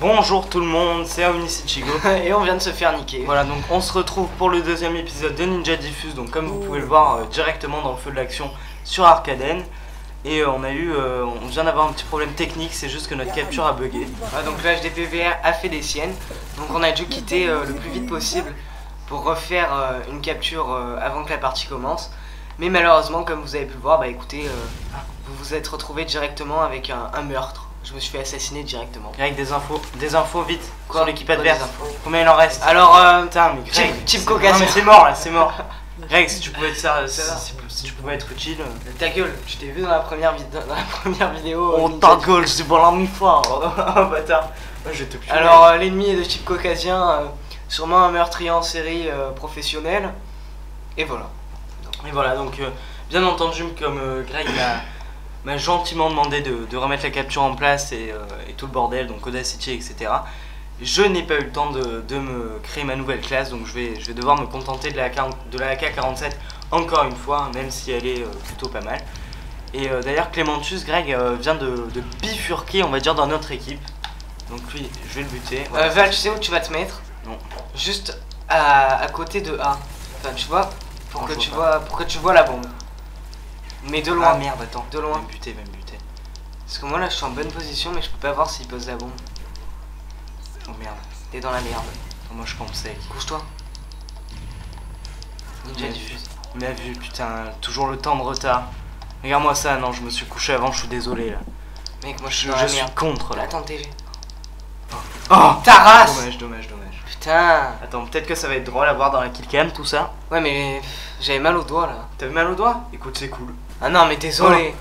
Bonjour tout le monde, c'est Omniscidigo et on vient de se faire niquer. Voilà, donc on se retrouve pour le deuxième épisode de Ninja Diffuse. Donc comme vous pouvez le voir directement dans le feu de l'action sur Arkaden. Et on vient d'avoir un petit problème technique, c'est juste que notre capture a bugué. Ah, donc là HDPVR a fait des siennes. Donc on a dû quitter le plus vite possible pour refaire une capture avant que la partie commence. Mais malheureusement, comme vous avez pu le voir, bah écoutez, vous vous êtes retrouvé directement avec un meurtre. Je me suis fait assassiner directement. Greg, des infos vite. Quoi, l'équipe adverse. Combien il en reste? Alors, putain, mais Greg, type cocasse. Non mais c'est mort là, c'est mort. Greg, si tu pouvais être ça, si tu pouvais être utile. Ta gueule, je t'ai vu dans la première vidéo. Oh ta gueule, je suis pour l'ennemi fort. Oh bâtard. Je te pue. Alors, l'ennemi est de type caucasien, sûrement un meurtrier en série professionnel. Et voilà. Donc, bien entendu, comme Greg m'a gentiment demandé de remettre la capture en place et tout le bordel, donc Audacity, etc. Je n'ai pas eu le temps de me créer ma nouvelle classe, donc je vais devoir me contenter de la AK-47 encore une fois, même si elle est plutôt pas mal. Et d'ailleurs, Clémentus, Greg vient de bifurquer, on va dire, dans notre équipe. Donc lui, je vais le buter. Voilà. Val, tu sais où tu vas te mettre? Non. Juste à côté de A. Enfin, tu vois, pour que tu vois la bombe. Mais de loin. Ah merde, attends, de loin. Même buté. Parce que moi là je suis en bonne position, mais je peux pas voir s'il pose la bombe. Oh merde, t'es dans la merde. Oh, moi je pensais. Couche-toi. Ninja Diffuse. Il m'a vu, putain, toujours le temps de retard. Regarde-moi ça, non, je me suis couché avant, je suis désolé là. Mec, moi je suis dans la merde. Je suis contre là. Attends, TG. Oh, ta race. Dommage. Putain. Attends, peut-être que ça va être drôle à voir dans la killcam tout ça. Ouais, mais j'avais mal au doigt là. T'avais mal au doigt? Écoute, c'est cool. Ah non mais désolé.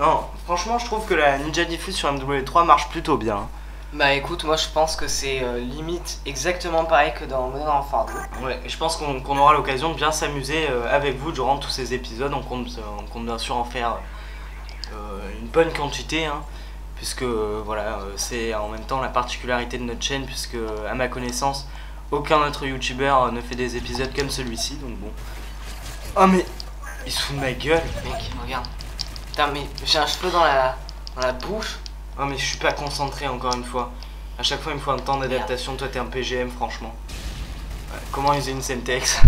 Non, franchement je trouve que la Ninja Diffuse sur MW3 marche plutôt bien. Bah écoute, moi je pense que c'est limite exactement pareil que dans Modern Warfare 2. Ouais, et je pense qu'on aura l'occasion de bien s'amuser avec vous durant tous ces épisodes. On compte bien sûr en faire une bonne quantité hein, puisque voilà, c'est en même temps la particularité de notre chaîne, puisque à ma connaissance aucun autre youtubeur ne fait des épisodes comme celui-ci, donc bon. Oh mais... il se fout de ma gueule, mec, regarde. Putain, mais j'ai un cheveu dans la bouche. Ah, mais je suis pas concentré encore une fois. À chaque fois, il me faut un temps d'adaptation. Toi, t'es un PGM, franchement. Comment user une Semtex?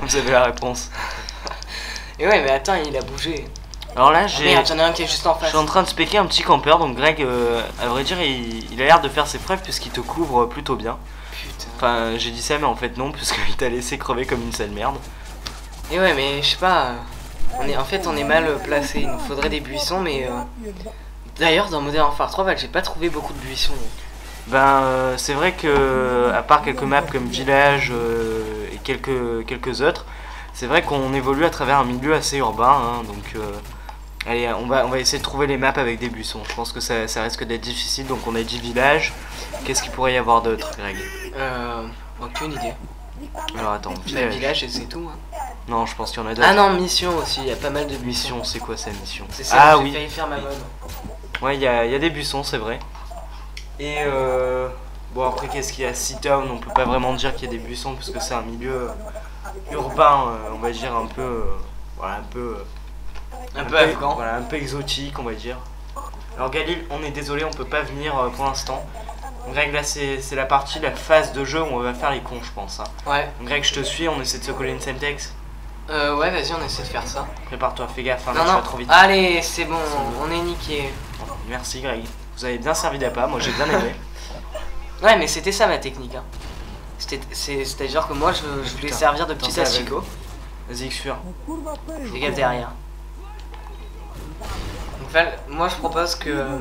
Vous avez la réponse. Et ouais, mais attends, il a bougé. Alors là, j'ai. Merde, j'en ai un qui est juste en face. Je suis en train de spéquer un petit campeur, donc Greg, à vrai dire, il a l'air de faire ses preuves puisqu'il te couvre plutôt bien. Putain. Enfin, j'ai dit ça, mais en fait, non, puisqu'il t'a laissé crever comme une sale merde. Et ouais, mais je sais pas. En fait on est mal placé, il nous faudrait des buissons, mais d'ailleurs dans Modern Warfare 3 j'ai pas trouvé beaucoup de buissons. Ben c'est vrai que à part quelques maps comme village et quelques autres, c'est vrai qu'on évolue à travers un milieu assez urbain hein, donc allez on va essayer de trouver les maps avec des buissons. Je pense que ça risque d'être difficile, donc on a dit village. Qu'est-ce qu'il pourrait y avoir d'autre, Greg? Aucune idée. Alors attends, village et c'est tout hein. Non, je pense qu'il y en a d'autres. Ah non, mission aussi, il y a pas mal de buissons. C'est quoi ça, mission? C'est ça, ah, j'ai failli faire ma mode. Ouais, il y a des buissons, c'est vrai. Et bon, après, qu'est-ce qu'il y a? Seatown, on peut pas vraiment dire qu'il y a des buissons parce que c'est un milieu urbain, on va dire un peu. Voilà, un peu afghan. Voilà, un peu exotique, on va dire. Alors, Galil, on est désolé, on peut pas venir pour l'instant. Greg, là c'est la phase de jeu où on va faire les cons, je pense. Hein. Ouais. Greg, je te suis, on essaie de se coller une Semtex. Ouais, vas-y, on essaie de faire ça. Prépare-toi, fais gaffe, hein, non, non. Pas trop vite. Allez, c'est bon, on est niqué. Merci, Greg. Vous avez bien servi d'appât, moi j'ai bien aimé. Ouais, mais c'était ça ma technique. Hein. C'est-à-dire que moi je voulais servir de petit asticot. Vas-y, Xfur. Fais gaffe derrière. Donc, là, moi je propose que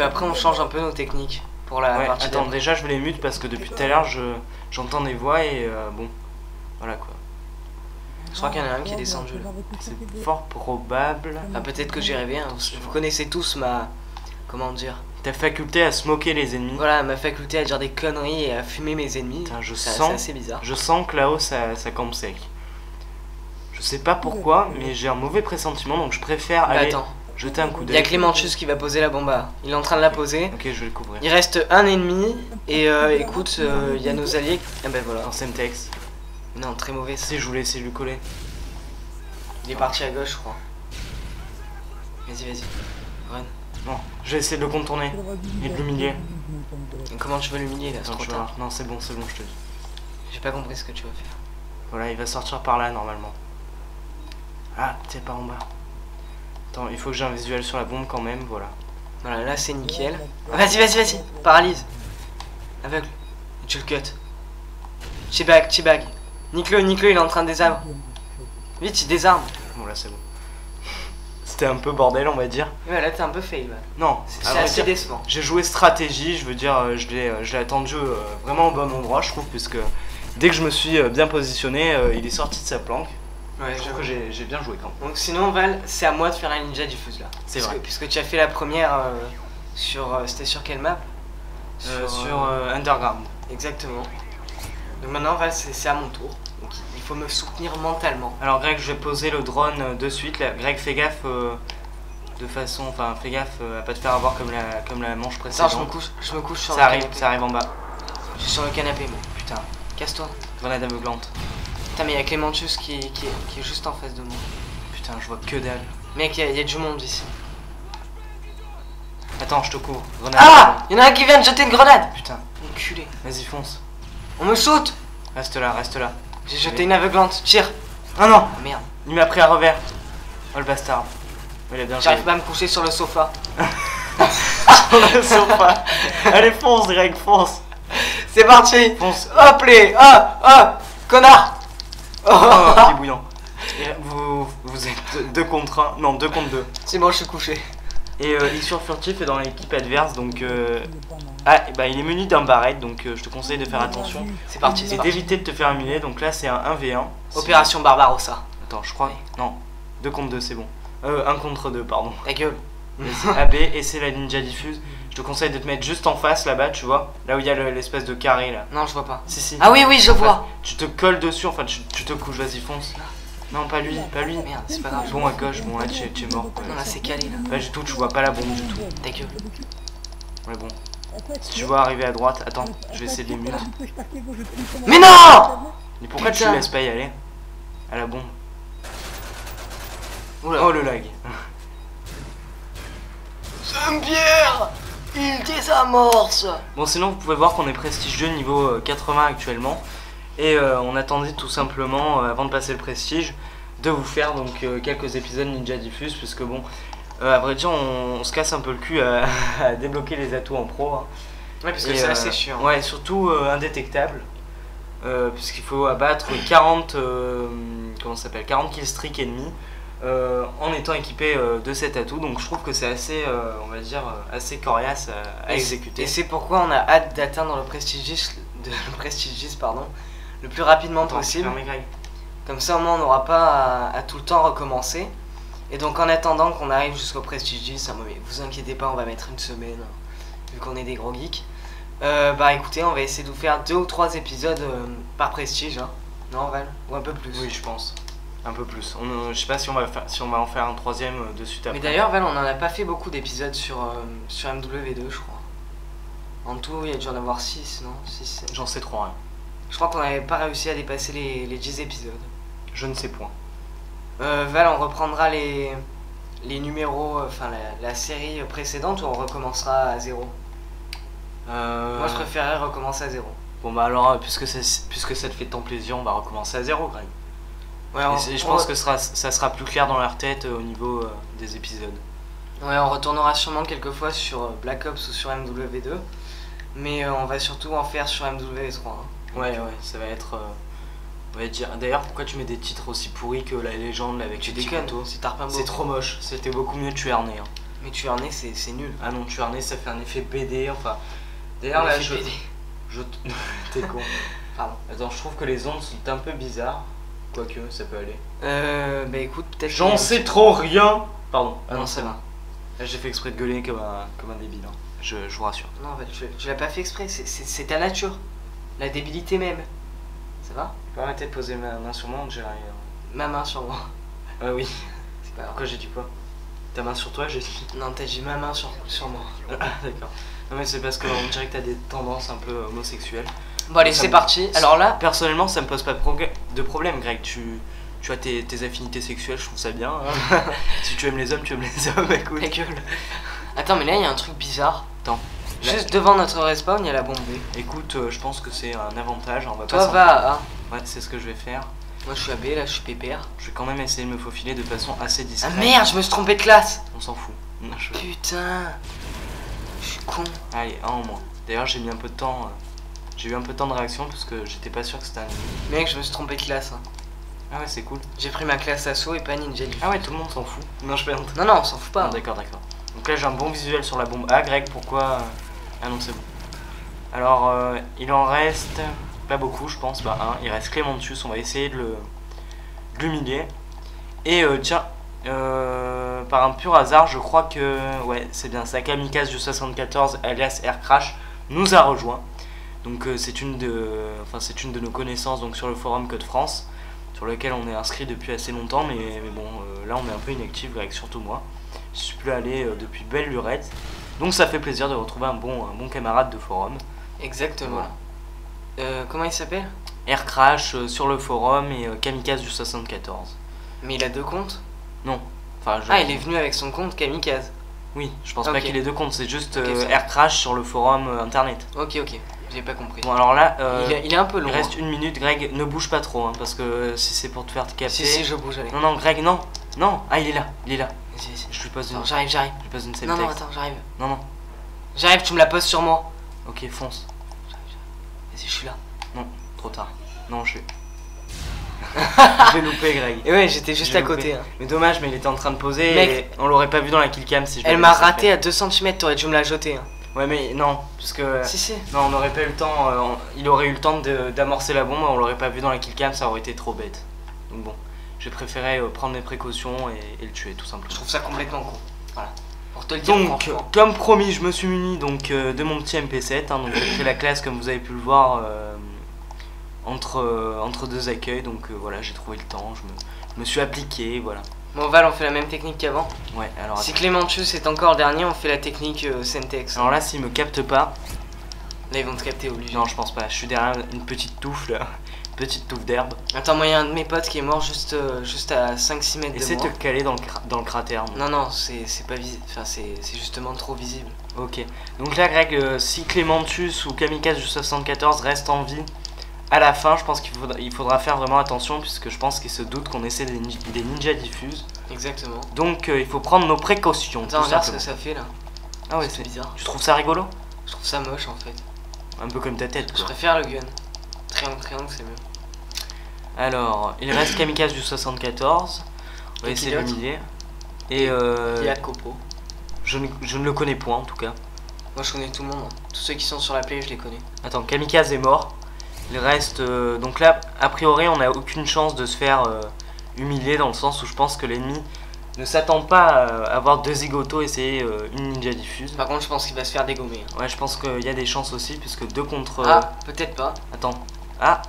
après on change un peu nos techniques. Pour la ouais, partie attends, déjà je vais les mute parce que depuis tout à l'heure j'entends des voix et bon, voilà quoi. Je crois qu'il y en a un qui est descendu là. C'est fort probable. Ah, peut-être que j'ai rêvé, hein. Vous connaissez tous ma... comment dire? Ta faculté à smoker les ennemis. Voilà, ma faculté à dire des conneries et à fumer mes ennemis. Putain, c'est assez bizarre. Je sens que là-haut ça campe sec. Je sais pas pourquoi, mais j'ai un mauvais pressentiment, donc je préfère aller... Attends. Jeter un coup d'œil. Il y a Clémentus qui va poser la bombe. Il est en train de la poser. Ok, je vais le couvrir. Il reste un ennemi. Et écoute, il y a nos alliés. Ah ben voilà. En Semtex. Non, très mauvais. Si, je voulais essayer de lui coller. Il est parti à gauche, je crois. Vas-y, vas-y. Run. Non, je vais essayer de le contourner et de l'humilier. Comment tu veux l'humilier là? Non, c'est bon, je te dis. J'ai pas compris ce que tu vas faire. Voilà, il va sortir par là normalement. Ah, t'es pas en bas. Attends, il faut que j'ai un visuel sur la bombe quand même, voilà. Voilà, là c'est nickel. Vas-y, vas-y, paralyse. Aveugle. Tu le cut. T-bag, T-bag. Nique-le, il est en train de désarmer. Vite, il désarme. Bon, là c'est bon. C'était un peu bordel, on va dire. Ouais, là t'es un peu fail. Non, c'est assez décevant. J'ai joué stratégie, je veux dire, je l'ai attendu vraiment au bon endroit, je trouve, puisque dès que je me suis bien positionné, il est sorti de sa planque. Ouais, je trouve que j'ai bien joué quand même. Donc sinon Val, c'est à moi de faire la Ninja Diffuse là. C'est vrai. Puisque tu as fait la première c'était sur quelle map? Sur Underground. Exactement. Donc maintenant Val, c'est à mon tour. Donc il faut me soutenir mentalement. Alors Greg, je vais poser le drone de suite. Là. Greg, fais gaffe fais gaffe à pas te faire avoir comme la manche précédente. Non, je me couche sur le canapé. Ça arrive en bas. Je suis sur le canapé, moi. Putain, casse-toi. Grenade aveuglante. Putain, mais il y a Clémentus qui est juste en face de moi. Putain, je vois que dalle. Mec, il y a du monde ici. Attends, je te cours. Grenade. Ah, il y en a un qui vient de jeter une grenade. Putain, enculé. Vas-y, fonce. On me saute. Reste là, J'ai jeté une aveuglante. Tire. Ah non. Oh, merde. Il m'a pris à revers. Oh, le bastard. J'arrive pas à me coucher sur le sofa. Allez, fonce, Greg, fonce. C'est parti. Fonce. Hop, les. Hop. Connard. Oh, petit bouillant. Vous êtes 2 contre 1. Non, 2 contre 2. C'est bon, je suis couché. Et il est sur Furtif et dans l'équipe adverse. Donc, ah, et bah, il est muni d'un barrette. Donc, je te conseille de faire attention. C'est parti. Et d'éviter de te faire humilier. Donc là, c'est un 1v1. Opération Barbarossa. Attends, je crois. Non, 2 contre 2, c'est bon. 1 contre 2, pardon. Ta gueule. AB, et c'est la Ninja Diffuse. Je te conseille de te mettre juste en face là-bas, tu vois, là où il y a l'espèce de carré là. Non, je vois pas. Si, si. Ah oui, oui, je vois. Tu te colles dessus, enfin, tu te couches, vas-y, fonce. Non, pas lui, Merde, c'est pas grave. Bon, à gauche, bon, là, tu es mort. Non, là, c'est calé là. Pas du tout, tu vois pas la bombe du tout. Ta gueule. Ouais, bon. Si tu vois arriver à droite, attends, je vais essayer de les mute. Mais non! Mais pourquoi tu laisses pas y aller? À la bombe. Oh, le lag. C'est une pierre! Il désamorce. Bon, sinon vous pouvez voir qu'on est prestige 2 niveau 80 actuellement. Et on attendait tout simplement, avant de passer le prestige, de vous faire donc quelques épisodes Ninja Diffuse. Puisque bon, à vrai dire, on se casse un peu le cul à débloquer les atouts en pro. Hein. Ouais, parce que c'est assez chiant. Ouais, surtout indétectable. Puisqu'il faut abattre 40 killstreaks ennemis. En étant équipé de cet atout, donc je trouve que c'est assez, on va dire, assez coriace à exécuter. Et c'est pourquoi on a hâte d'atteindre le prestige 10, pardon, le plus rapidement possible. Comme ça, au moins, on n'aura pas à tout le temps recommencer. Et donc, en attendant qu'on arrive jusqu'au prestige 10, hein, mais vous inquiétez pas, on va mettre une semaine, hein, vu qu'on est des gros geeks. Bah écoutez, on va essayer de vous faire 2 ou 3 épisodes par prestige, hein. Non, Val? Ou un peu plus? Oui, je pense. Un peu plus. Je sais pas si on va en faire un 3e de suite après. Mais d'ailleurs, Val, on n'en a pas fait beaucoup d'épisodes sur MW2, je crois. En tout, il y a dû en avoir 6, non 6. J'en sais 3, hein. Je crois qu'on n'avait pas réussi à dépasser les 10 épisodes. Je ne sais point. Val, on reprendra les numéros, enfin la série précédente, ou on recommencera à 0? Moi, je préférerais recommencer à 0. Bon, bah alors, puisque ça te fait tant plaisir, on va recommencer à 0, Greg. Ouais, je pense que ça sera plus clair dans leur tête au niveau des épisodes. Ouais, on retournera sûrement quelques fois sur Black Ops ou sur MW2, mais on va surtout en faire sur MW3. Hein. Ouais, ça va être... D'ailleurs, pourquoi tu mets des titres aussi pourris que La Légende avec tu déconnes, c'est trop moche, c'était beaucoup mieux Tuerné. Hein. Mais Tuerné, c'est nul. Ah non, Tuerné, ça fait un effet BD, enfin... D'ailleurs, là, je... T'es con. Pardon. Attends, je trouve que les ondes sont un peu bizarres. Quoique, ça peut aller. Bah écoute, peut-être. J'en sais trop rien. Pardon. Ah non, ça va. Là, j'ai fait exprès de gueuler comme un débile. Hein. Je vous rassure. Non, bah, tu l'as pas fait exprès. C'est ta nature. La débilité même. Ça va? Tu peux arrêter de poser ma main sur moi, on dirait. Ma main sur moi. Ah oui. C'est pas grave. Pourquoi j'ai dit quoi? Ta main sur toi, j'ai dit. Non, t'as dit ma main sur moi. Ah, d'accord. Non, mais c'est parce qu'on dirait que t'as des tendances un peu homosexuelles. Bon allez, c'est parti. Alors là, personnellement, ça me pose pas de problème, Greg. Tu as tes affinités sexuelles, je trouve ça bien. Hein. Si tu aimes les hommes, écoute. Ta gueule. Attends, mais là, il y a un truc bizarre. Attends. Juste devant notre respawn, il y a la bombe B. Écoute, je pense que c'est un avantage. On va pas. Toi va à A. Ouais, c'est ce que je vais faire. Moi je suis à B, là je suis pépère. Je vais quand même essayer de me faufiler de façon assez discrète. Ah merde, je me suis trompé de classe. On s'en fout. Non, je... Putain, je suis con. Allez, un au moins. D'ailleurs, j'ai mis un peu de temps. J'ai eu un peu de temps de réaction parce que j'étais pas sûr que c'était un ennemi. Mec, je me suis trompé de classe. Hein. Ah ouais, c'est cool. J'ai pris ma classe assaut et pas ninja. Ah ouais, tout le monde s'en fout. Non, je plaisante. Non, non, on s'en fout pas. D'accord, d'accord. Donc là, j'ai un bon visuel sur la bombe A. Greg, pourquoi? Ah non, c'est bon. Alors, il en reste pas beaucoup, je pense. Bah, hein, il reste Clémentus. On va essayer de l'humilier. Et tiens, par un pur hasard, je crois que. Ouais, c'est bien ça. Kamikaze du 74 alias Aircrash nous a rejoint. Donc c'est une de, nos connaissances donc sur le forum Code France, sur lequel on est inscrit depuis assez longtemps, mais bon, là on est un peu inactif, Greg, surtout moi. Je suis plus allé depuis belle lurette, donc ça fait plaisir de retrouver un bon camarade de forum. Exactement. Voilà. Comment il s'appelle? Aircrash sur le forum et Kamikaze du 74. Mais il a deux comptes? Non. Enfin, je... Ah, il est venu avec son compte Kamikaze. Oui, je pense pas qu'il ait deux comptes, c'est juste Aircrash sur le forum internet. Ok, ok. J'ai pas compris. Bon, alors là, il est un peu long. Il reste une minute, Greg. Ne bouge pas trop, hein, parce que si c'est pour te faire te capter. Si, si, je bouge. Allez. Non, non, Greg, non, non. Ah, il est là, il est là. Si, si. Je lui pose une. J'arrive, j'arrive. Je lui pose une Semtex. Non, non, attends, j'arrive. Non, non. J'arrive. Tu me la poses sur moi. Ok, fonce. Vas-y, je suis là. Non, trop tard. Non, je suis. J'ai loupé, Greg. Et ouais, j'étais juste à côté. Hein. Mais dommage, mais il était en train de poser. Mec, et on l'aurait pas vu dans la killcam si je. Elle m'a raté à 2 cm. T'aurais dû me la jeter. Hein. Ouais mais non, parce que si, si. Non, on n'aurait pas eu le temps, il aurait eu le temps d'amorcer la bombe, on l'aurait pas vu dans la killcam, ça aurait été trop bête. Donc bon, j'ai préféré prendre mes précautions et le tuer tout simplement. Je trouve ça complètement con. Voilà. Pour te le dire. Donc comme promis, je me suis muni donc de mon petit MP7, hein, donc j'ai pris la classe comme vous avez pu le voir entre deux accueils, donc voilà, j'ai trouvé le temps, je me suis appliqué, voilà. Bon Val, on fait la même technique qu'avant. Ouais, alors si Clémentus est encore dernier, on fait la technique Semtex. Alors là, s'ils me captent pas, là ils vont te capter obligé. Non, je pense pas. Je suis derrière une petite touffe là, une petite touffe d'herbe. Attends, moi il y a un de mes potes qui est mort juste à 5-6 mètres. Essaie de te caler dans le cratère. Moi. Non, non, c'est pas visible. Enfin, c'est justement trop visible. Ok. Donc là, Greg, si Clémentus ou Kamikaze du 74 restent en vie. À la fin, je pense qu'il faudra faire vraiment attention puisque je pense qu'ils se doutent qu'on essaie des ninja diffuses. Exactement. Donc il faut prendre nos précautions. Attends, regarde ce que ça fait là. Ah ouais, c'est bizarre. Tu trouves ça rigolo? Je trouve ça moche en fait. Un peu comme ta tête. Je préfère le gun. Triangle, triangle, c'est mieux. Alors, il reste Kamikaze du 74. On va essayer de l'humilier. Et Yadkopo. Je ne le connais point en tout cas. Moi je connais tout le monde. Hein. Tous ceux qui sont sur la play, je les connais. Attends, Kamikaze est mort. Il reste donc là a priori on n'a aucune chance de se faire humilier dans le sens où je pense que l'ennemi ne s'attend pas à avoir deux zigotos essayer une ninja diffuse. Par contre je pense qu'il va se faire dégommer. Ouais je pense qu'il y a des chances aussi puisque 2 contre... Ah peut-être pas. Attends. Ah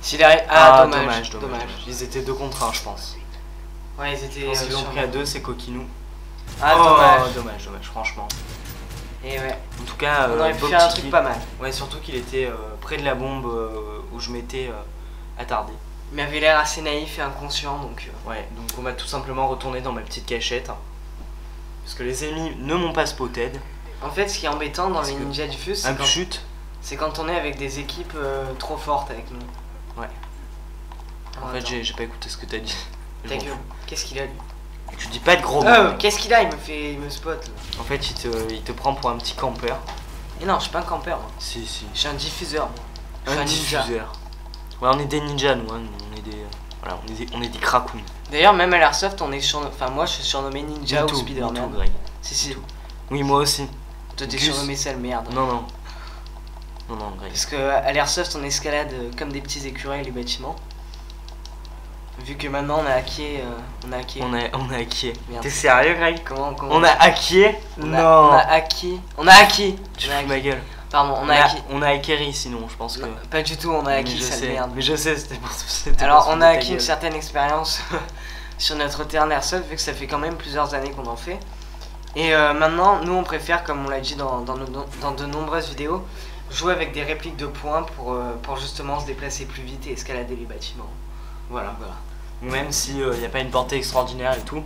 s'il arrive... Ah dommage, dommage. Ils étaient 2 contre 1 je pense. Ouais ils étaient... Ils ont pris à 2 c'est coquinou. Ah oh, dommage. Dommage, dommage franchement. Et ouais. En tout cas, on aurait pu faire un truc pas mal. Ouais, surtout qu'il était près de la bombe où je m'étais attardé. Il m'avait l'air assez naïf et inconscient, donc. Ouais, donc on va tout simplement retourner dans ma petite cachette, hein, parce que les ennemis ne m'ont pas spotted. En fait, ce qui est embêtant dans les ninja diffuse, c'est quand on est avec des équipes trop fortes avec nous. Ouais. En fait, j'ai pas écouté ce que t'as dit. Ta gueule. Qu'est-ce qu'il a dit? Tu dis pas de gros mots. Qu'est-ce qu'il a? Il me spot. Là. En fait, il te prend pour un petit campeur. Et non, je suis pas un campeur. Moi. Si, si. Je suis un diffuseur. Moi. Un diffuseur. Ninja. Ouais, on est des ninjas, nous. Hein. On est des, voilà, on est des cracoons. D'ailleurs, même à l'airsoft, on est enfin, moi, je suis surnommé Ninja ou Spider-Man. Si, si. Oui, moi aussi. Toi, t'es surnommé sale merde. Non, non. Non, non, Greg. Parce que à l'airsoft, on escalade comme des petits écureuils les bâtiments. Vu que maintenant on a hacké. On a hacké. T'es sérieux, Greg? Comment on a hacké? Non. On a hacké. Tu fous ma gueule. Pardon, on a hacké. On a hacké sinon, je pense que. Non, pas du tout, on a hacké, ça merde. Mais je sais, c'était pour ça. Alors, on a hacké une certaine expérience sur notre terrain airsoft, vu que ça fait quand même plusieurs années qu'on en fait. Et maintenant, nous on préfère, comme on l'a dit dans de nombreuses vidéos, jouer avec des répliques de points pour justement se déplacer plus vite et escalader les bâtiments. Voilà, voilà. Même s'il n'y a pas une portée extraordinaire et tout,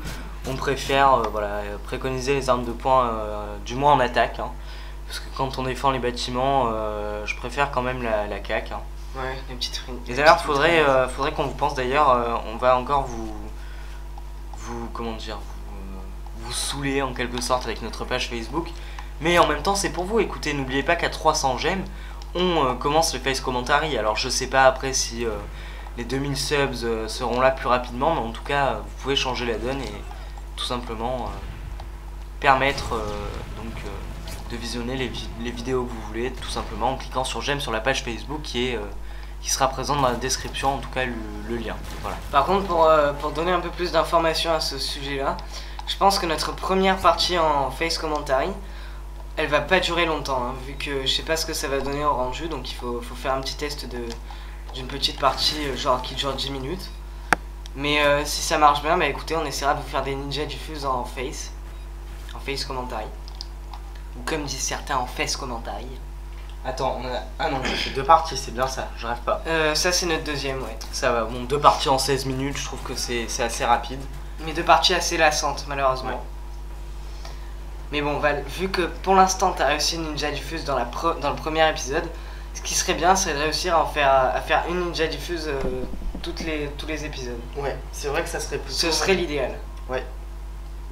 on préfère voilà, préconiser les armes de poing, du moins en attaque. Hein. Parce que quand on défend les bâtiments, je préfère quand même la CAC. Hein. Ouais, les petites ruines. Et d'ailleurs, faudrait qu'on vous pense d'ailleurs, on va encore vous comment dire, vous saouler en quelque sorte avec notre page Facebook. Mais en même temps, c'est pour vous. Écoutez, n'oubliez pas qu'à 300 j'aime, on commence le face commentary. Alors, je sais pas après si les 2000 subs seront là plus rapidement, mais en tout cas, vous pouvez changer la donne et tout simplement permettre de visionner les vidéos que vous voulez, tout simplement en cliquant sur j'aime sur la page Facebook qui sera présente dans la description, en tout cas le lien. Voilà. Par contre, pour donner un peu plus d'informations à ce sujet-là, je pense que notre première partie en face commentary, elle va pas durer longtemps, hein, vu que je sais pas ce que ça va donner en rendu, donc il faut faire un petit test d'une petite partie genre qui dure 10 minutes. Mais si ça marche bien, bah écoutez, on essaiera de vous faire des Ninja Diffuse en face commentary. Ou comme disent certains, en face commentary. Attends, on a... Ah non, c'est deux parties, c'est bien ça, je rêve pas. Ça c'est notre deuxième, ouais. Ça va, bon, deux parties en 16 minutes, je trouve que c'est assez rapide. Mais deux parties assez lassantes, malheureusement. Ouais. Mais bon, Val, vu que pour l'instant t'as réussi une Ninja Diffuse dans le premier épisode, ce qui serait bien, c'est de réussir à faire une Ninja Diffuse tous les épisodes. Ouais, c'est vrai que ça serait plus. Ce serait l'idéal. Ouais.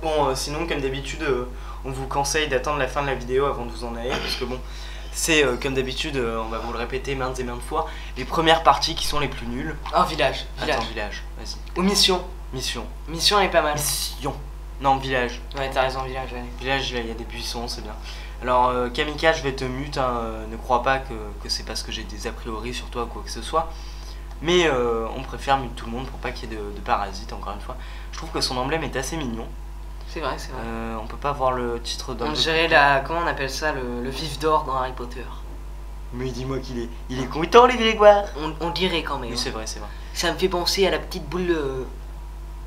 Bon, sinon, comme d'habitude, on vous conseille d'attendre la fin de la vidéo avant de vous en aller, parce que bon, c'est comme d'habitude, on va vous le répéter maintes et maintes fois, les premières parties qui sont les plus nulles. Oh, village. Attends, village, vas-y. Ou mission. Mission. Mission est pas mal. Mission. Non, village. Ouais, t'as raison, village. Ouais. Village, il y a des buissons, c'est bien. Alors, Kamikaze, je vais te mute, hein, ne crois pas que c'est parce que j'ai des a priori sur toi ou quoi que ce soit. Mais on préfère mute tout le monde pour pas qu'il y ait de parasites, encore une fois. Je trouve que son emblème est assez mignon. C'est vrai, c'est vrai. On peut pas voir le titre d'un... On dirait la... Comment on appelle ça? Le vif d'or dans Harry Potter. Mais dis-moi qu'il est... Il est content, les Grégoire. On dirait quand même. Oui, c'est vrai, c'est vrai. Ça me fait penser à la petite boule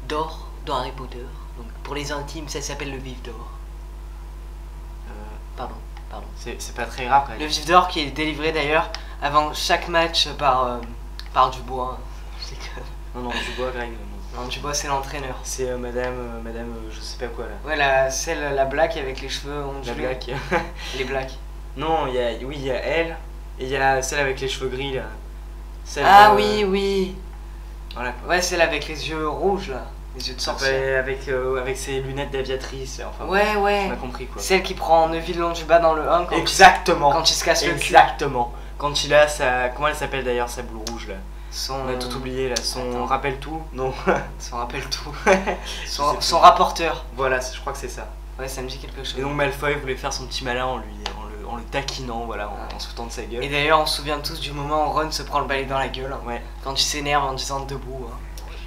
d'or dans Harry Potter. Donc, pour les intimes, ça s'appelle le vif d'or. Pardon. C'est pas très grave. Le vif d'or qui est délivré d'ailleurs avant chaque match par Dubois. Non, Dubois, Greg. Non, Dubois, c'est l'entraîneur. C'est madame, je sais pas quoi là. Ouais, la black avec les cheveux ondulés. La black. Les blacks. Non, il y a elle et il y a celle avec les cheveux gris là. Celle, oui. Voilà quoi. Ouais, celle avec les yeux rouges là. Les yeux de sorcier. Avec ses lunettes d'aviatrice, enfin. Ouais, bon, ouais. On a compris quoi. Celle qui prend Neville Londubas dans le 1 quand... Exactement. Quand il se casse le cul. Exactement. Quand il a sa... Comment elle s'appelle d'ailleurs, sa boule rouge là? On a tout oublié là. Son rappel tout. Non. Son rappel tout. son rapporteur. Voilà, je crois que c'est ça. Ouais, ça me dit quelque chose. Et donc Malfoy voulait faire son petit malin en le taquinant, voilà, en se foutant de sa gueule. Et d'ailleurs, on se souvient tous du moment où Ron se prend le balai dans la gueule. Hein, ouais. Quand il s'énerve en disant debout. Hein.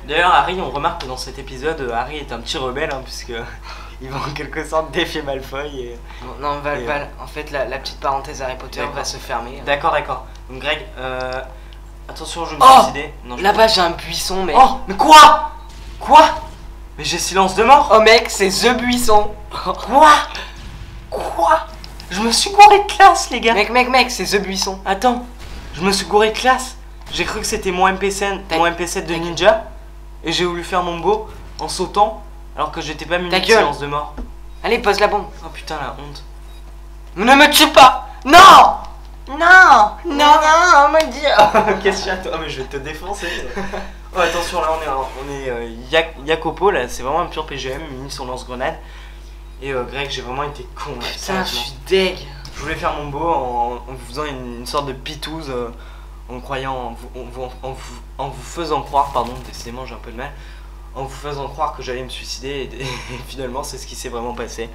D'ailleurs, Harry, on remarque que dans cet épisode, Harry est un petit rebelle, hein, puisque il va en quelque sorte défier Malfoy. Et... Non, Val, en fait, la petite parenthèse Harry Potter va se fermer. D'accord. Donc, Greg, attention, je vais me suicider. Là-bas, j'ai un buisson, mec. Oh, mais quoi? Mais j'ai silence de mort. Oh, mec, c'est The Buisson. Quoi? Je me suis gouré de classe, les gars. Mec, c'est The Buisson. Attends, je me suis gouré de classe. J'ai cru que c'était mon MP7 de Ninja. Et j'ai voulu faire mon beau en sautant alors que j'étais pas muni de silence de mort. Allez, pose la bombe. Oh putain, la honte. Ne me tue pas. Non, mon dieu. Qu'est-ce que tu as, toi? Mais je vais te défoncer. Oh, attention, là on est Yadkopo, là c'est vraiment un pur PGM, muni son lance-grenade. Et Greg, j'ai vraiment été con. Putain, je suis deg. Je voulais faire mon beau en vous faisant une sorte de pitouze. En vous faisant croire, pardon, décidément j'ai un peu de mal, en vous faisant croire que j'allais me suicider et finalement c'est ce qui s'est vraiment passé.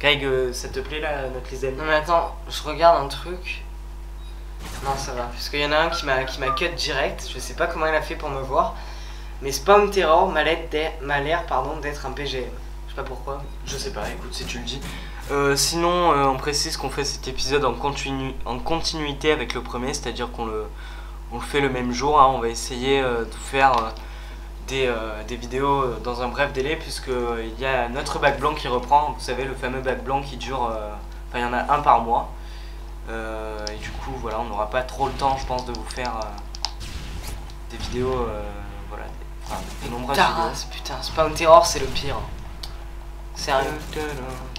Greg, ça te plaît là, notre liste d'amis? Non mais attends, je regarde un truc. Non, ça va, parce qu'il y en a un qui m'a cut direct, je sais pas comment il a fait pour me voir, mais SpawnTerror m'a l'air d'être un PGM. Je sais pas pourquoi. Je sais pas, écoute, si tu le dis. Sinon, on précise qu'on fait cet épisode en continuité avec le premier, c'est-à-dire qu'on le fait le même jour. Hein. On va essayer de faire des vidéos dans un bref délai, puisqu'il y a notre bac blanc qui reprend. Vous savez, le fameux bac blanc qui dure... Enfin, il y en a un par mois. Et du coup, voilà, on n'aura pas trop le temps, je pense, de vous faire des vidéos... voilà, de nombreuses vidéos. Putain, SpawnTerror, c'est le pire. Sérieux?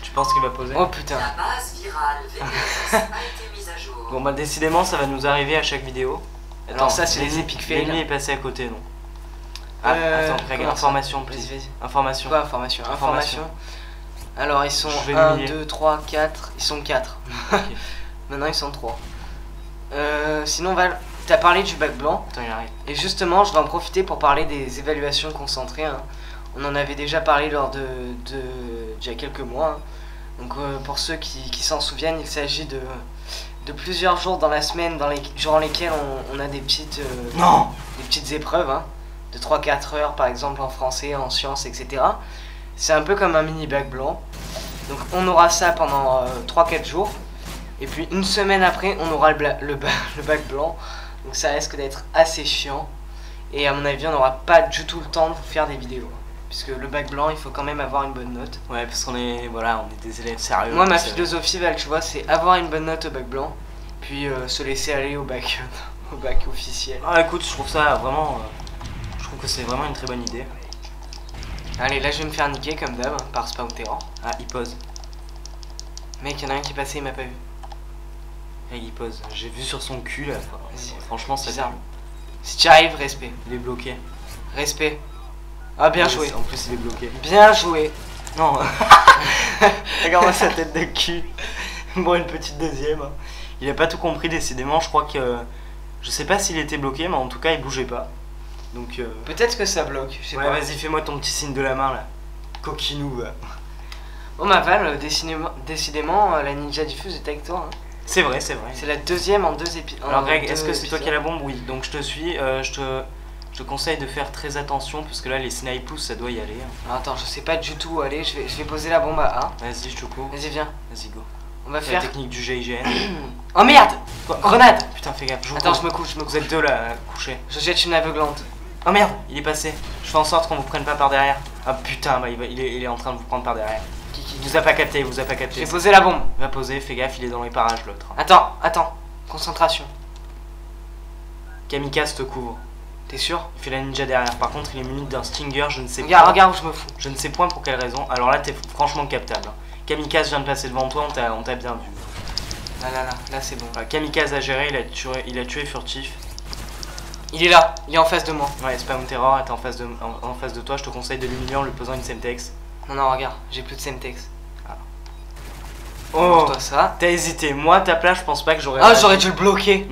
Tu penses qu'il va poser? Oh putain. La base virale V12 a été mise à jour. Bon bah décidément ça va nous arriver à chaque vidéo. Attends, alors ça c'est les épiques fails. L'ennemi est passé à côté donc. Ah, attends, Greg, information, please. Information. Pas information, information. Alors ils sont 1, 2, 3, 4. Ils sont 4. Okay. Maintenant ils sont 3. Sinon Val, t'as parlé du bac blanc. Attends, il arrive. Et justement je vais en profiter pour parler des évaluations concentrées. Hein. On en avait déjà parlé lors de il y a quelques mois. Hein. Donc pour ceux qui s'en souviennent, il s'agit de plusieurs jours dans la semaine durant lesquels on a des petites épreuves. Hein, de 3-4 heures par exemple en français, en sciences, etc. C'est un peu comme un mini bac blanc. Donc on aura ça pendant 3-4 jours. Et puis une semaine après, on aura le bac blanc. Donc ça risque d'être assez chiant. Et à mon avis, on n'aura pas du tout le temps de vous faire des vidéos. Puisque le bac blanc, il faut quand même avoir une bonne note. Ouais, parce qu'on est, voilà, on est des élèves sérieux. Moi, ma philosophie, Val, tu vois, c'est avoir une bonne note au bac blanc, puis se laisser aller au bac officiel. Ah, écoute, je trouve ça vraiment... je trouve que c'est vraiment une très bonne idée. Allez, là, je vais me faire niquer, comme d'hab, hein, par SpawnTerror. Ah, il pose. Mec, il y en a un qui est passé, il m'a pas vu. Et il pose. J'ai vu sur son cul, là. Franchement, c'est bizarre. Si tu arrives, respect. Il est bloqué. Respect. Ah, bien joué. En plus, il est bloqué. Bien joué. Non. Regarde-moi sa tête de cul. Bon, une petite deuxième. Il a pas tout compris, décidément. Je crois que... je sais pas s'il était bloqué, mais en tout cas, il bougeait pas. Donc... peut-être que ça bloque. Je sais pas. Vas-y, fais-moi ton petit signe de la main, là. Coquinou, là. Oh, ma Val, décidément, la Ninja Diffuse est avec toi. Hein. C'est vrai, c'est vrai. C'est la deuxième en deux épisodes. Alors, Greg, est-ce que c'est toi qui as la bombe? Oui. Donc, je te suis. Je te conseille de faire très attention parce que là les snipers ça doit y aller. Ah, attends, je sais pas du tout où aller, je vais poser la bombe à A. Vas-y, je te coupe. Vas-y, viens. Vas-y, go. On va faire la technique du GIGN. Oh merde. Quoi? Grenade. Putain, fais gaffe. Attends, je me couche. Vous êtes deux là, couchés. Je jette une aveuglante. Oh merde, il est passé. Je fais en sorte qu'on vous prenne pas par derrière. Ah putain, bah, il est en train de vous prendre par derrière. Il vous a pas capté, il vous a pas capté. J'ai posé la bombe. Va poser, fais gaffe, il est dans les parages l'autre. Attends. Concentration. Kamikaze te couvre. T'es sûr? Il fait la ninja derrière. Par contre, il est muni d'un stinger, je ne sais pas. Regarde, je me fous. Je ne sais point pour quelle raison. Alors là, t'es franchement captable. Kamikaze vient de passer devant toi, on t'a bien vu. Là, c'est bon. Voilà, Kamikaze a géré, il a tué Furtif. Il est là, il est en face de moi. Ouais, SpawnTerror est en face de toi. Je te conseille de l'humilier en lui posant une Semtex. Non, regarde, j'ai plus de Semtex. Ah. Oh, toi, ça. T'as hésité. Moi, ta place, je pense pas que j'aurais. Ah, j'aurais dû le bloquer.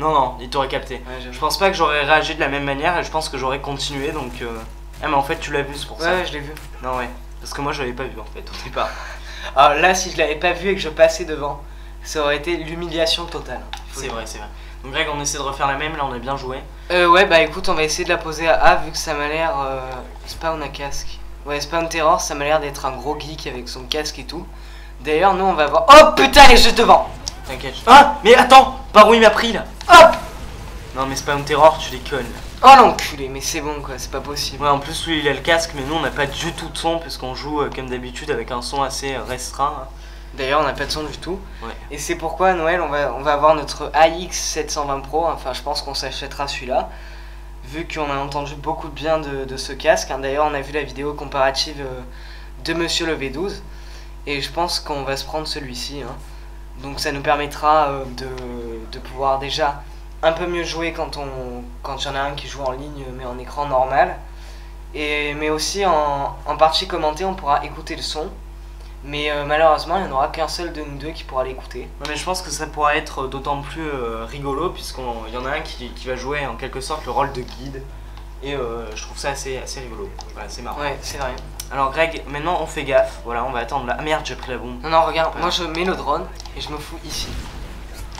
Non, il t'aurait capté. Ouais, je pense pas que j'aurais réagi de la même manière et je pense que j'aurais continué donc... Ah mais en fait tu l'as vu, c'est pour ça. Ouais, je l'ai vu. Non, ouais. Parce que moi je l'avais pas vu en fait au départ. Alors là si je l'avais pas vu et que je passais devant, ça aurait été l'humiliation totale. C'est vrai. Donc Greg, on essaie de refaire la même, là on a bien joué. Ouais, bah écoute, on va essayer de la poser à A vu que ça m'a l'air... Spawn à casque. Ouais, SpawnTerror, ça m'a l'air d'être un gros geek avec son casque et tout. D'ailleurs, nous on va voir... Oh putain, elle est juste devant. T'inquiète. Ah, mais attends, par où il m'a pris là? Hop! Non mais SpawnTerror, tu les connes. Oh l'enculé, mais c'est bon quoi, c'est pas possible. Ouais, en plus lui il a le casque, mais nous on n'a pas du tout de son puisqu'on joue comme d'habitude avec un son assez restreint. Hein. D'ailleurs on n'a pas de son du tout. Ouais. Et c'est pourquoi à Noël on va avoir notre AX 720 Pro, hein. Enfin je pense qu'on s'achètera celui-là. Vu qu'on a entendu beaucoup de bien de ce casque, hein. D'ailleurs on a vu la vidéo comparative de Monsieur le V12. Et je pense qu'on va se prendre celui-ci. Hein. Donc ça nous permettra de pouvoir déjà un peu mieux jouer quand il y en a un qui joue en ligne mais en écran normal. Mais aussi en partie commentée on pourra écouter le son. Mais malheureusement il n'y en aura qu'un seul de nous deux qui pourra l'écouter. Non mais je pense que ça pourra être d'autant plus rigolo puisqu'il y en a un qui va jouer en quelque sorte le rôle de guide. Et je trouve ça assez rigolo. Voilà, c'est marrant. Ouais, c'est vrai. Alors Greg, maintenant on fait gaffe, voilà, on va attendre là. Ah merde, j'ai pris la bombe. Non, regarde, moi je mets le drone et je me fous ici.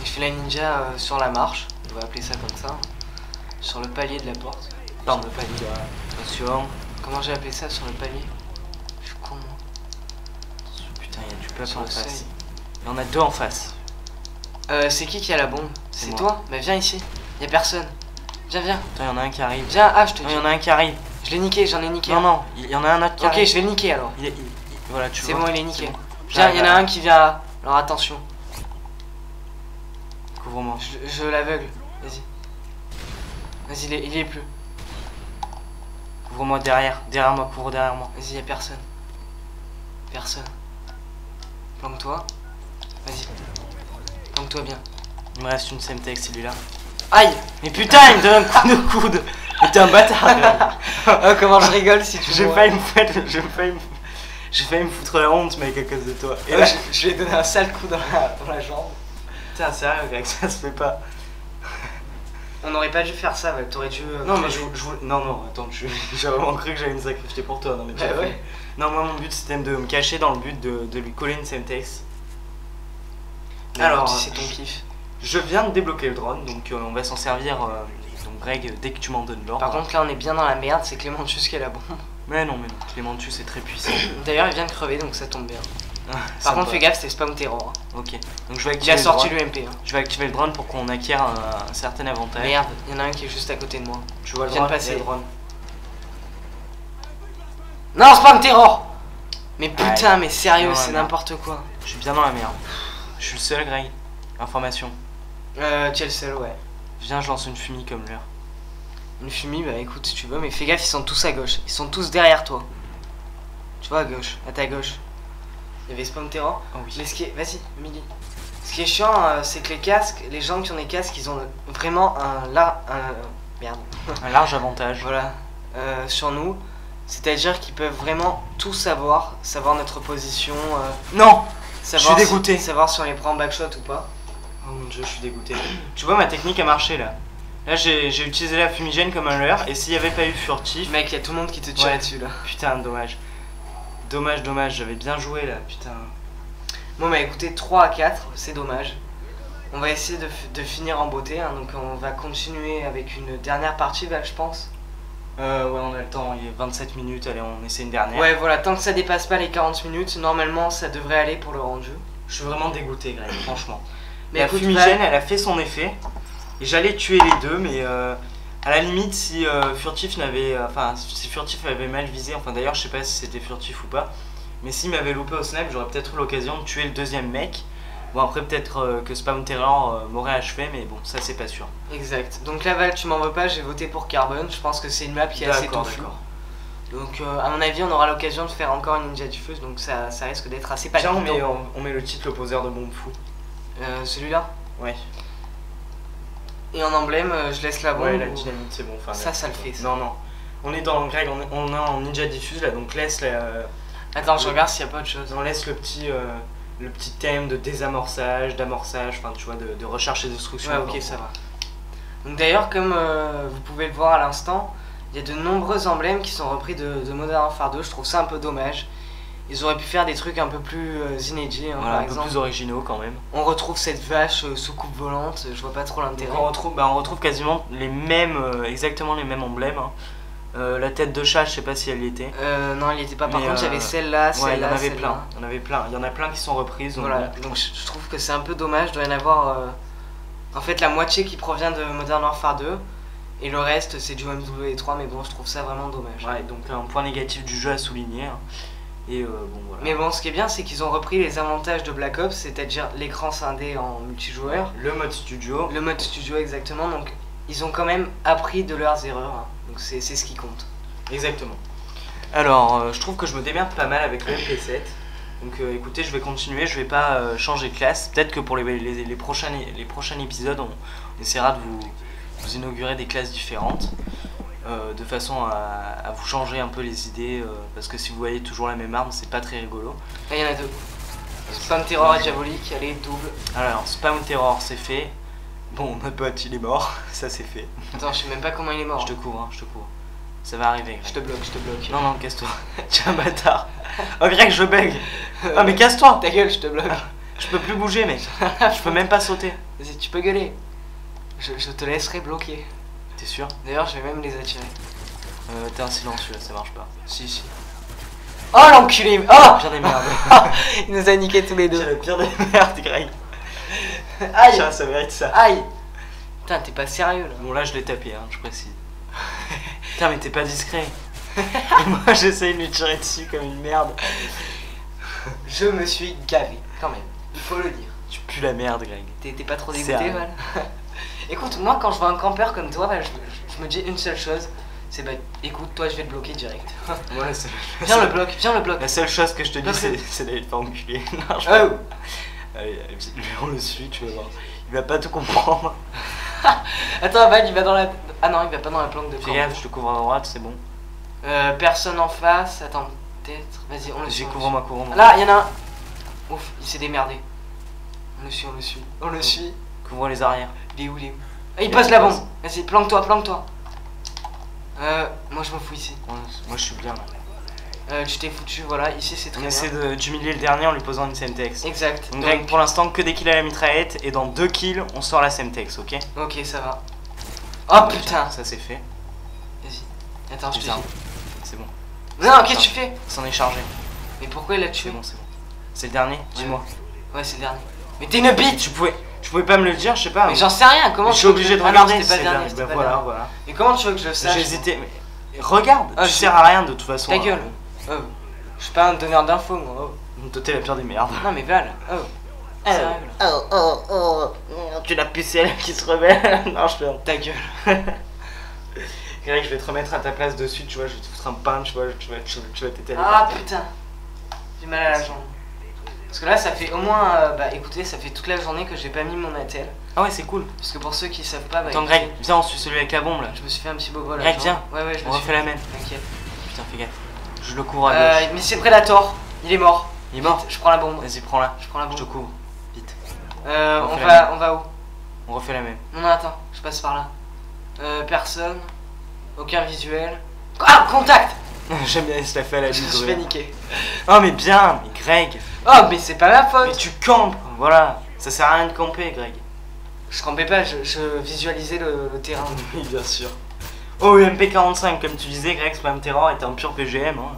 Et je fais la ninja sur la marche, on va appeler ça comme ça. Sur le palier de la porte. Pardon, le palier de la... Attention. Comment j'ai appelé ça, sur le palier? Je suis con, moi. Putain, il y a du peuple en face. Il y en a deux en face. C'est qui a la bombe? C'est toi? Bah viens ici, il y a personne. Viens. Attends, il y en a un qui arrive. Viens, ah, je te dis. Il y en a un qui arrive. Je l'ai niqué, j'en ai niqué. Non, il y en a un autre qui arrive. Ok, je vais le niquer alors. Voilà, tu vois. C'est bon, il est niqué. Viens, il y en a un qui vient. Alors attention. Couvre-moi. Je l'aveugle. Vas-y. Vas-y, il est plus. Couvre-moi derrière. Derrière moi, couvre derrière moi. Vas-y, il y a personne. Personne. Planque-toi. Vas-y. Planque-toi bien. Il me reste une Semtex, celui-là. Aïe! Mais putain, il me donne un coup de coude! Mais t'es un bâtard! Oh, comment je rigole si tu veux. J'ai failli me foutre la honte, mec, à cause de toi. Et là, je lui ai donné un sale coup dans la jambe. Putain, sérieux, Greg, ça se fait pas. On n'aurait pas dû faire ça, mec, t'aurais dû. Non, mais non, attends, j'ai vraiment cru que j'allais me sacrifier pour toi. Non, mais ouais. Non, moi, mon but c'était de me cacher dans le but de lui coller une Semtex. Alors, c'est ton kiff. Je viens de débloquer le drone, donc on va s'en servir. Donc, Greg, dès que tu m'en donnes l'ordre. Par contre, là, on est bien dans la merde, c'est Clémentus qui est la bombe. Mais non, Clémentus est très puissant. D'ailleurs, il vient de crever, donc ça tombe bien. Par contre, fais gaffe, c'est SpawnTerror. Ok, donc je vais activer. J'ai sorti l'UMP. Hein. Je vais activer le drone pour qu'on acquiert un certain avantage. Merde, il y en a un qui est juste à côté de moi. Je vois le drone. Passer le drone. Non, SpawnTerror. Mais putain, mais sérieux, c'est n'importe quoi. Je suis bien dans la merde. Je suis le seul, Greg. Information. Tu es le seul, ouais. Viens, je lance une fumée comme l'heure. Une fumée, bah écoute si tu veux, mais fais gaffe, ils sont tous à gauche. Ils sont tous derrière toi. Tu vois, à gauche, à ta gauche. Il y avait SpawnTerror. Oh oui. Mais ce qui est... Vas-y, Milly. Ce qui est chiant, c'est que les casques, les gens qui ont des casques, ils ont vraiment un large avantage. Voilà. Sur nous. C'est-à-dire qu'ils peuvent vraiment tout savoir. Savoir notre position. Non! Je suis dégoûté. Savoir si on les prend en backshot ou pas. Oh mon dieu, je suis dégoûté. Tu vois, ma technique a marché là. Là, j'ai utilisé la fumigène comme un leurre. Et s'il n'y avait pas eu Furtif. Mec, il y a tout le monde qui te tire dessus là. Putain, dommage. Dommage, j'avais bien joué là, putain. Bon, bah écoutez, 3 à 4, c'est dommage. On va essayer de finir en beauté. Hein, donc, on va continuer avec une dernière partie, là, je pense. Ouais, on a le temps, il est 27 minutes, allez, on essaie une dernière. Ouais, voilà, tant que ça dépasse pas les 40 minutes, normalement ça devrait aller pour le rendu. Je suis vraiment dégoûté, Greg, franchement. Mais la fumigène, elle a fait son effet. Et j'allais tuer les deux, mais à la limite, si Furtif n'avait. Enfin, si Furtif avait mal visé, enfin d'ailleurs, je sais pas si c'était Furtif ou pas, mais s'il m'avait loupé au snipe, j'aurais peut-être eu l'occasion de tuer le deuxième mec. Bon, après, peut-être que SpawnTerror m'aurait achevé, mais bon, ça c'est pas sûr. Exact. Donc là, Val, tu m'en veux pas, j'ai voté pour Carbon. Je pense que c'est une map qui est assez touffue. Donc, à mon avis, on aura l'occasion de faire encore une Ninja Diffuse, donc ça risque d'être assez passionnant. Tiens, on met le titre, le poseur de bombe fou. Celui-là. Ouais. Et en emblème, je laisse la bombe. Ouais, la dynamite, c'est bon. Enfin, ça le fait. Ça. Non. On est dans Greg, on est en Ninja Diffuse là, donc laisse la. Attends, je regarde s'il n'y a pas autre chose. On laisse le petit. Le petit thème de désamorçage, d'amorçage, enfin tu vois, de recherche et destruction. Ouais, ok, ça va. Donc d'ailleurs, comme vous pouvez le voir à l'instant, il y a de nombreux emblèmes qui sont repris de Modern Warfare 2, je trouve ça un peu dommage. Ils auraient pu faire des trucs un peu plus inédits, hein, voilà, par exemple. Un peu plus originaux quand même. On retrouve cette vache sous coupe volante, je vois pas trop l'intérêt. On retrouve quasiment les mêmes, exactement les mêmes emblèmes. Hein. La tête de chat, je sais pas si elle y était. Non, elle y était pas. Par contre, il y avait celle-là, celle-là. Ouais, il y en avait plein. Il y en a plein qui sont reprises. Donc voilà. Donc je trouve que c'est un peu dommage. Il doit y en avoir. En fait, la moitié qui provient de Modern Warfare 2 et le reste, c'est du MW3. Mais bon, je trouve ça vraiment dommage. Ouais. Donc un point négatif du jeu à souligner. Hein. Et bon voilà. Mais bon, ce qui est bien, c'est qu'ils ont repris les avantages de Black Ops, c'est-à-dire l'écran scindé en multijoueur, le mode studio. Le mode studio, exactement. Donc ils ont quand même appris de leurs erreurs. Hein. Donc c'est ce qui compte. Exactement. Alors je trouve que je me démerde pas mal avec le MP7. Donc écoutez, je vais continuer, je vais pas changer de classe. Peut-être que pour les prochains épisodes, on essaiera de vous inaugurer des classes différentes. De façon à vous changer un peu les idées. Parce que si vous voyez toujours la même arme, c'est pas très rigolo. Là il y en a deux. SpawnTerror et Diabolique, allez double. Alors SpawnTerror c'est fait. Bon, notre pote, il est mort, ça c'est fait. Attends, je sais même pas comment il est mort. Je te couvre, Ça va arriver. Je te bloque. Non, casse-toi. Tu es un bâtard. Oh, Greg, je bug. Ah, mais casse-toi. Ta gueule, je te bloque. Je peux plus bouger, mec. Je peux même pas sauter. Vas-y, tu peux gueuler. Je te laisserai bloquer. T'es sûr? D'ailleurs, je vais même les attirer. T'es un silencieux, ça marche pas. Si. Oh, l'enculé. Oh, le pire des merdes. Il nous a niqué tous les deux. C'est le pire des merdes, Greg. Aïe! Tiens, ça mérite ça. Aïe! Putain, t'es pas sérieux là. Bon, là je l'ai tapé, hein, je précise. Putain, mais t'es pas discret. Et moi j'essaye de lui tirer dessus comme une merde. Je me suis gavé, quand même. Il faut le dire. Tu pues la merde, Greg. T'es pas trop dégoûté, Val? Écoute, moi quand je vois un campeur comme toi, je me dis une seule chose, c'est bah écoute, toi je vais te bloquer direct. Ouais, c'est viens le bloc. La seule chose que je te dis, c'est d'aller te faire enculer. Non, je... allez, on le suit, tu vas voir. Il va pas tout comprendre. Attends, Val, il va dans la... Ah non, il va pas dans la planque de fais gaffe, je te couvre à droite, c'est bon. Personne en face, attends, peut-être... Vas-y, on le suit. J'ai couvre-moi. Là, il y en a un. Ouf, il s'est démerdé. On le suit. Couvre les arrières. Il est où? Ah, il passe la bombe. Vas-y, planque-toi. Moi je m'en fous ici. Ouais, moi je suis bien là. Tu t'es foutu, voilà, ici c'est très bien. On essaie d'humilier le dernier en lui posant une Semtex. Exact. Donc, Greg, pour l'instant, que des kills à la mitraillette, et dans 2 kills, on sort la Semtex, ok? Ok, ça va. Oh putain! Ça c'est fait. Vas-y. Attends, je te dis. C'est bon. Non, qu'est-ce que tu fais? S'en est chargé. Mais pourquoi il l'a tué? C'est bon, c'est bon. C'est le dernier, dis-moi. Ouais, c'est le dernier. Mais t'es une bite! Tu pouvais pas me le dire, je sais pas. Mais j'en sais rien, comment tu... Je suis obligé de regarder, c'est pas dernier. Voilà. Et comment tu veux que je le sache? J'hésitais. Regarde! Tu sers à rien de toute façon. Ta gueule! Oh. Je suis pas un donneur d'infos, moi. Toi, t'es la pire des merdes. Non, mais Val. Tu l'as pucelle qui se rebelle. Non, je ferme ta gueule. Greg, je vais te remettre à ta place dessus, tu vois. Je vais te foutre un pain, tu vois. Tu vas t'étaler. Ah putain. J'ai mal à la jambe. Parce que là, ça fait au moins. Bah écoutez, ça fait toute la journée que j'ai pas mis mon attel. Ah ouais, c'est cool. Parce que pour ceux qui savent pas. Bah, attends, Greg, viens, on suit celui avec la bombe là. Je me suis fait un petit bobo là. Greg, viens. Ouais, je me suis fait. On refait la même. T'inquiète. Putain, fais gaffe. Je le couvre à gauche. Mais c'est Predator, il est mort. Il est mort. Vite, je prends la bombe. Vas-y, prends-la. Je prends la bombe. Je te couvre. Vite. On va où? On refait la même. Non, attends, je passe par là. Personne. Aucun visuel. Ah, contact. J'aime bien, il se la fait à la vidéo. Je vais niquer. Oh, mais bien, mais Greg. Oh, mais c'est pas ma faute. Mais tu campes. Voilà. Ça sert à rien de camper, Greg. Je campais pas, je visualisais le terrain. Oui, bien sûr. Oh, le MP45, comme tu disais, Greg, SpawnTerror était un pur PGM. Hein.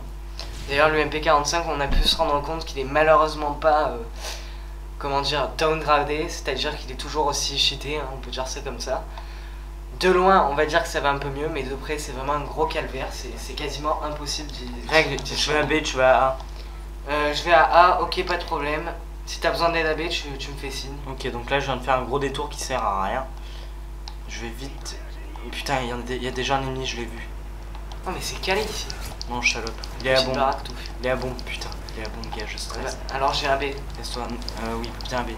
D'ailleurs, le MP45, on a pu se rendre compte qu'il est malheureusement pas, comment dire, downgradé, c'est-à-dire qu'il est toujours aussi cheaté, hein, on peut dire ça comme ça. De loin, on va dire que ça va un peu mieux, mais de près, c'est vraiment un gros calvaire, c'est quasiment impossible d'y... Greg, tu vas à B, tu vas à A. Je vais à A, ok, pas de problème. Si t'as besoin d'aide à B, tu me fais signe. Ok, donc là, je viens de faire un gros détour qui sert à rien. Je vais vite... Putain, il y a déjà un ennemi, je l'ai vu. Non, mais c'est calé ici. Non, chalope. Il est à bombe. Il est à bombe, putain. Il est à bombe, gars, je stresse. Alors j'ai un B. Laisse-toi. Oui, bien un B.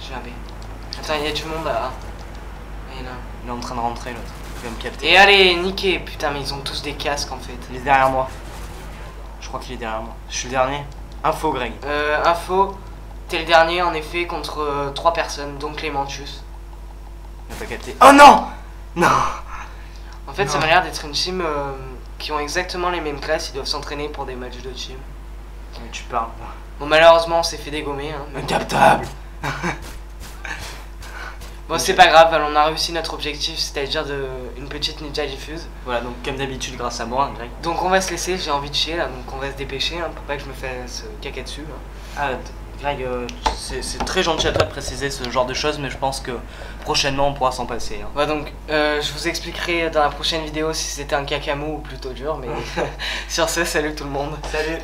J'ai un B. Attends, il y a du monde là. Et là. Il est en train de rentrer, l'autre. Il va me capter. Et allez, niquer. Putain, mais ils ont tous des casques en fait. Il est derrière moi. Je crois qu'il est derrière moi. Je suis le dernier. Info, Greg. Info. T'es le dernier en effet contre 3 personnes, donc Clémentus. Il va pas capter. Oh non! Non. En fait, non. Ça m'a l'air d'être une team qui ont exactement les mêmes classes. Ils doivent s'entraîner pour des matchs de team. Mais tu parles. Bon, malheureusement, on s'est fait dégommer. Hein, incaptable. Bon, c'est pas grave. Alors, on a réussi notre objectif, c'est-à-dire une petite Ninja Diffuse. Voilà, donc comme d'habitude, grâce à moi, Greg. Donc on va se laisser. J'ai envie de chier là, donc on va se dépêcher hein, pour pas que je me fasse caca dessus. Hein. Ah, Greg, c'est très gentil à toi de préciser ce genre de choses, mais je pense que prochainement on pourra s'en passer. Hein. Ouais, donc je vous expliquerai dans la prochaine vidéo si c'était un cacamou ou plutôt dur, mais sur ce, salut tout le monde. Salut.